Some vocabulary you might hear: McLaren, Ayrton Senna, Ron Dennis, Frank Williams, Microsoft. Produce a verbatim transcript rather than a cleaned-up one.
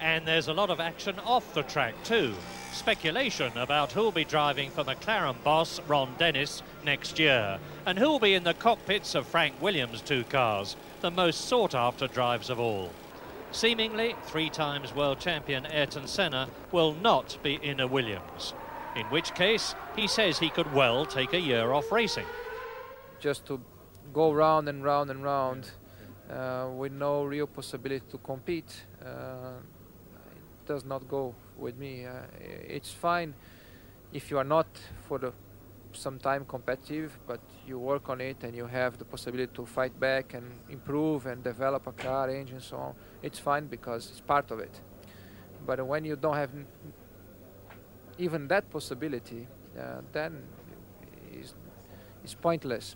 and there's a lot of action off the track too. Speculation about who'll be driving for McLaren boss Ron Dennis next year, and who'll be in the cockpits of Frank Williams' two cars, the most sought-after drives of all. Seemingly, three times world champion Ayrton Senna will not be in a Williams, in which case he says he could well take a year off racing. Just to go round and round and round uh, with no real possibility to compete, uh, it does not go with me. Uh, it's fine if you are not for the some time competitive, but you work on it and you have the possibility to fight back and improve and develop a car, engine, so on. It's fine because it's part of it. But when you don't have even that possibility, uh, then it's, it's pointless.